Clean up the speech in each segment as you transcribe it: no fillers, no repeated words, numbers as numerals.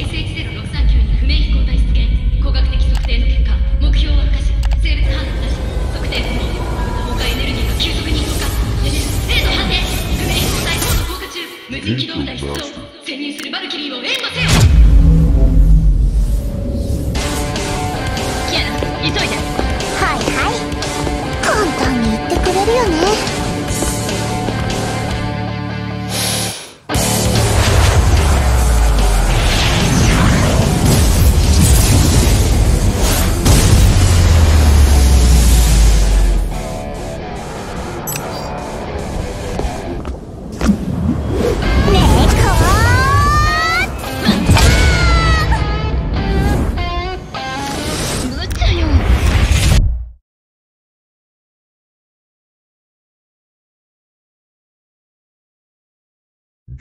SH-0639 に不明飛行体出現。工学的測定の結果、目標は不可視。整列反応なし。測定不能。放火エネルギーが急速に増加。精度判定。不明飛行体高度降下中。無人機動隊出動。潜入するバルキリーを援護せよ。キアナ、急いで。はいはい。簡単に言ってくれるよね。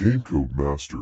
Game Code Master.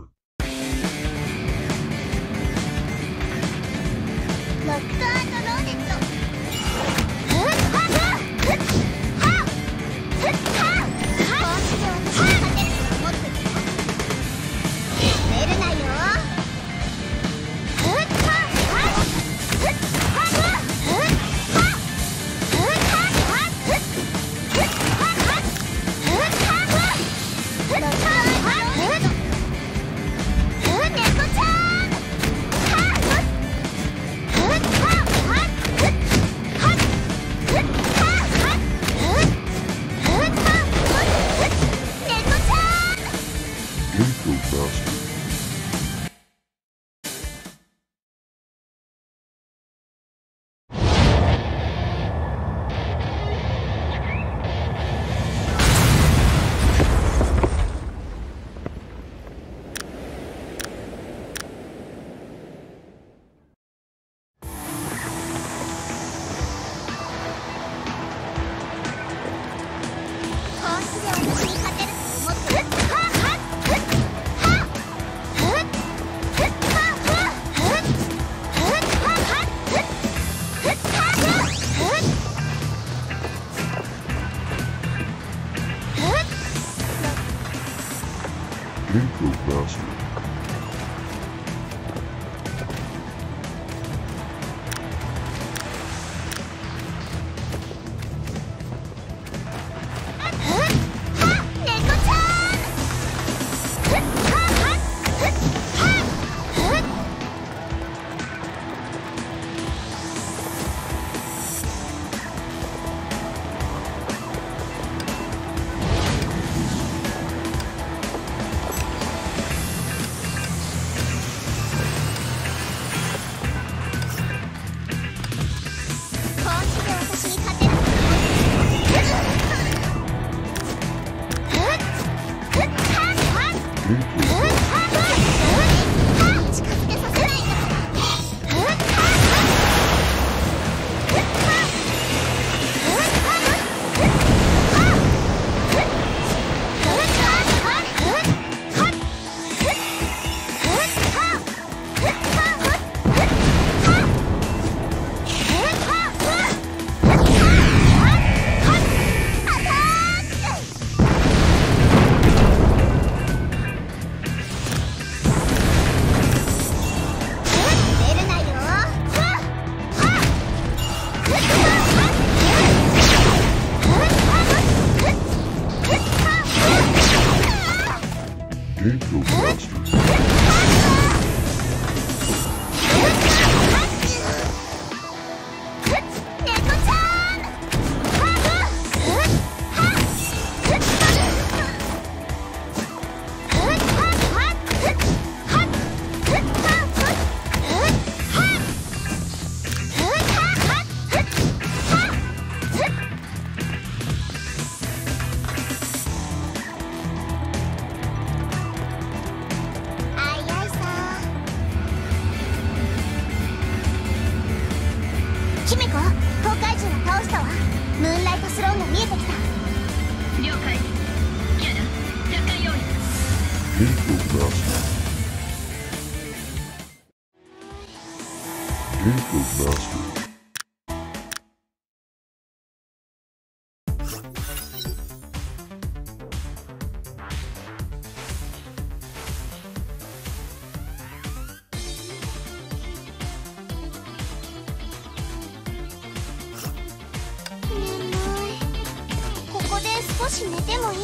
少し寝てもいい？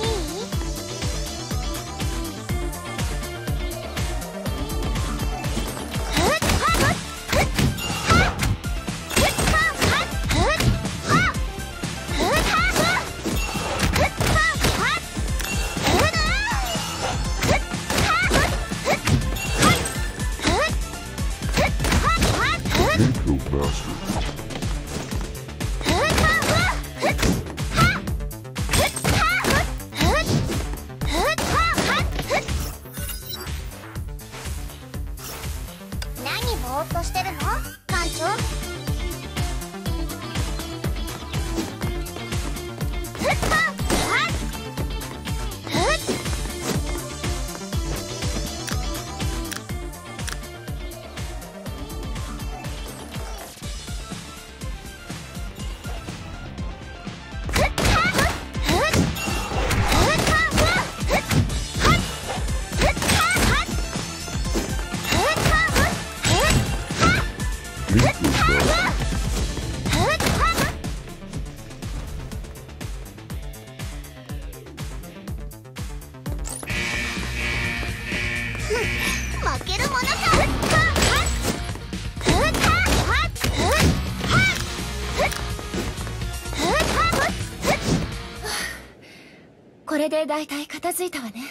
これで大体片付いたわね。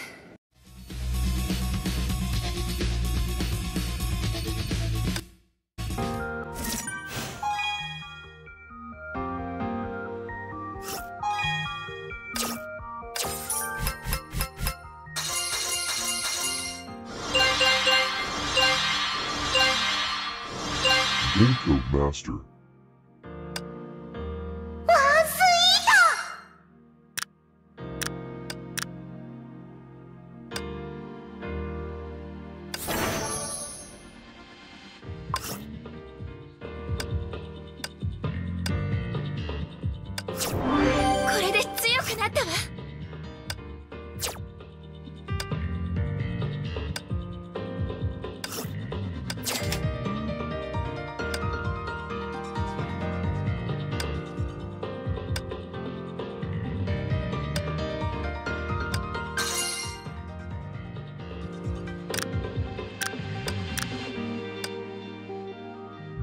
わあ、スイート。これで強くなったわ。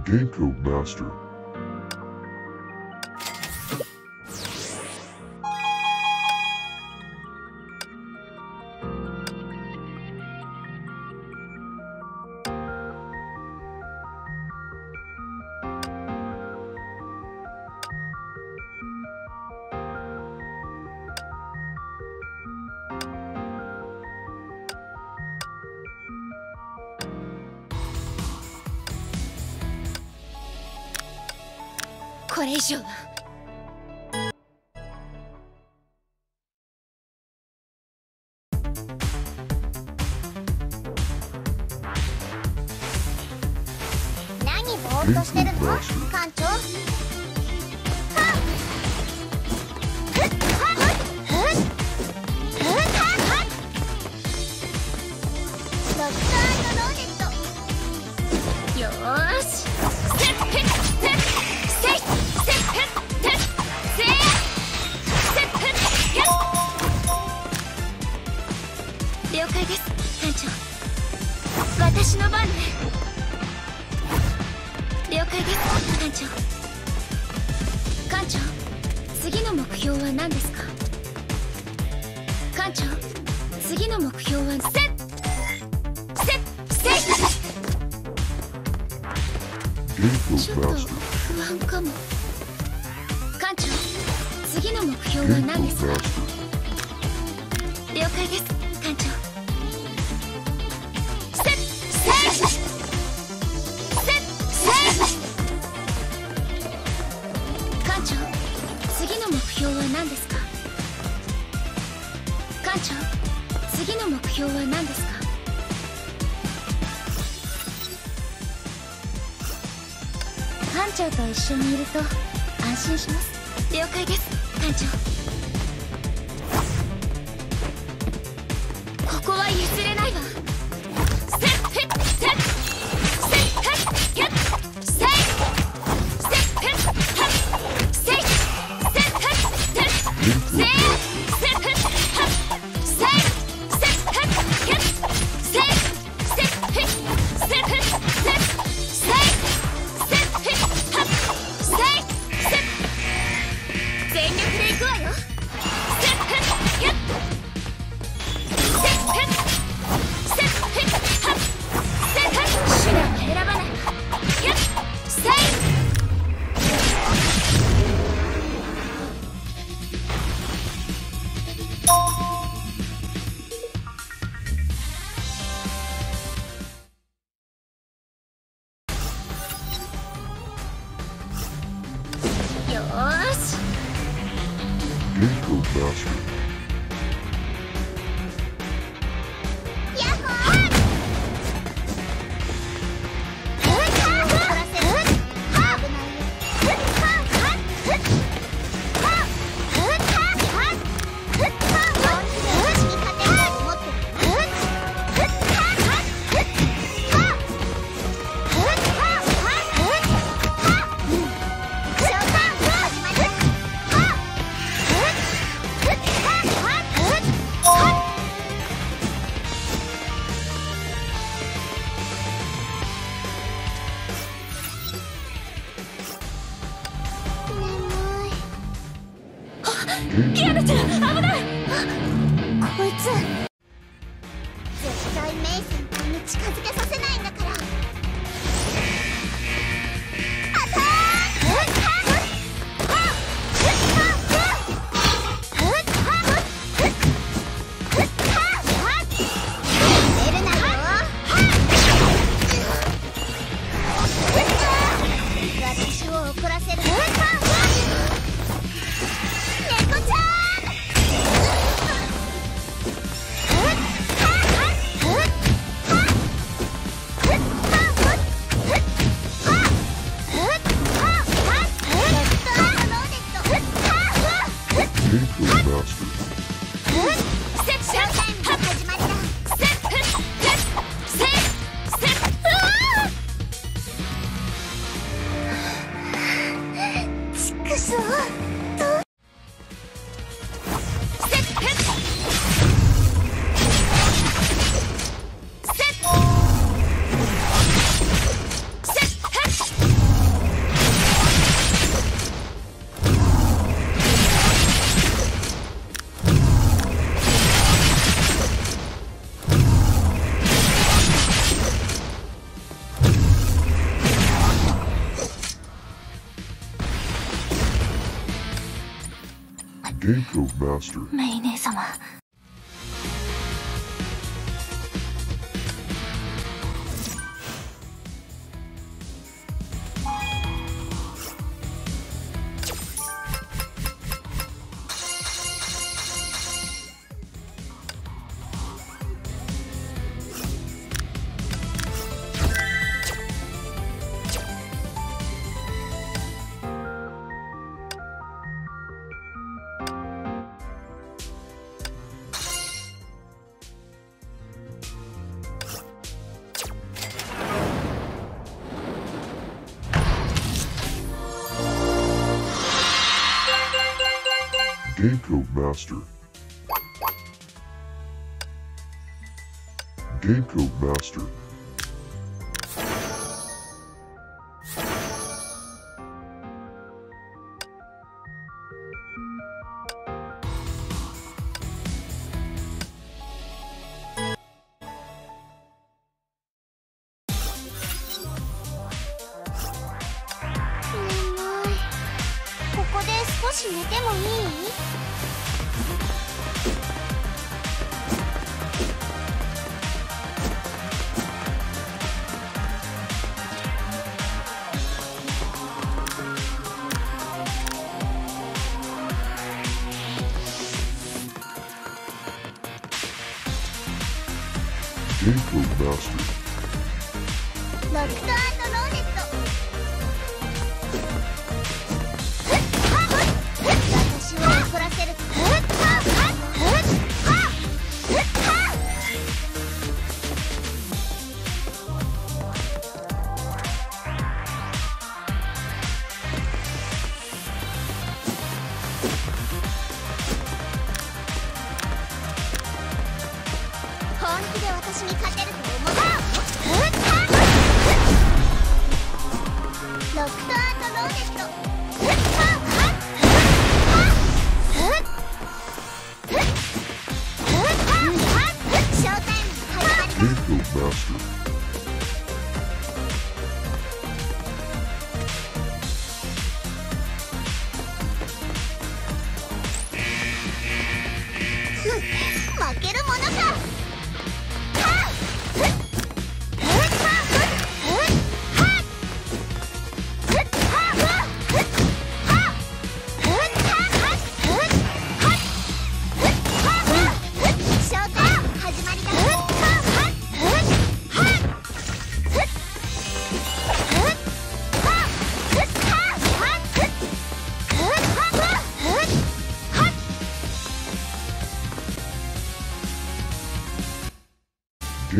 Game Master. これ以上は何ぼーっとしてるの？艦長。よーし。了解です、艦長。私の番ね。了解です、艦長。艦長、次の目標は何ですか？艦長、次の目標はセッセッセッ。ちょっと不安かも。艦長、次の目標は何ですか？了解です、艦長。次の目標は何ですか？艦長と一緒にいると安心します。了解です、艦長。ここは譲れないわ。the ocean. Of Master. メイネ様。Geico Master. Geico Master. Geico Master. Locked on. 負けるものか。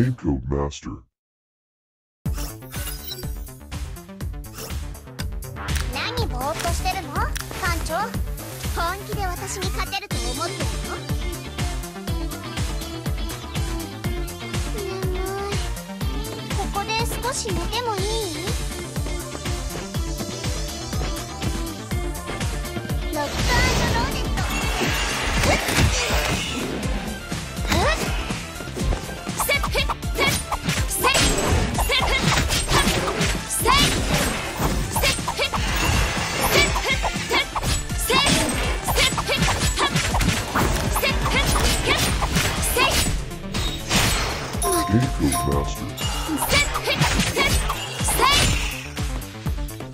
Game Code Master.何ぼーっとしてるの、艦長。本気で私に勝てると思ってるの？眠い。ここで少し寝てもいい？ロック&ローデ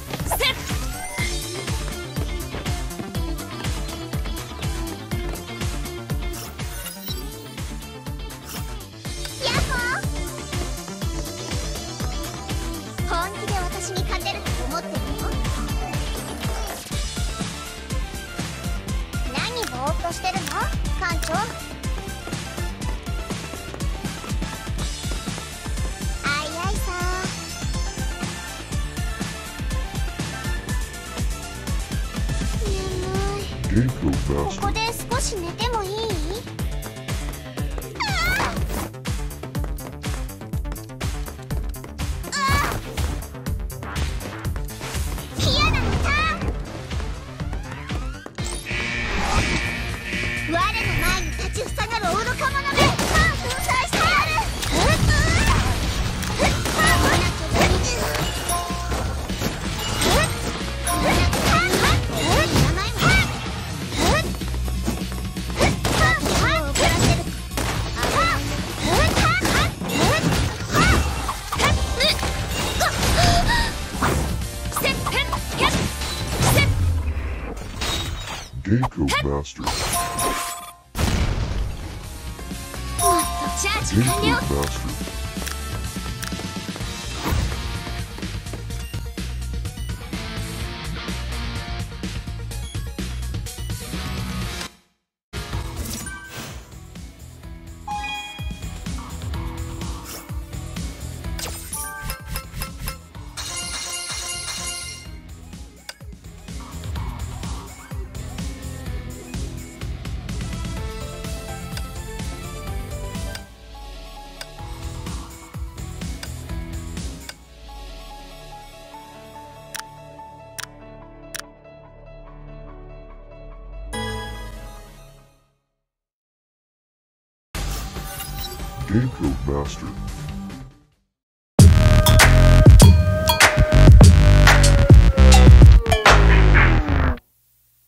ット。ここで少し寝てもいい？嫌だった。我の前に立ちふさがる愚か者が粉砕してやる。Game Code Master. Game Code Master. Game Code Master.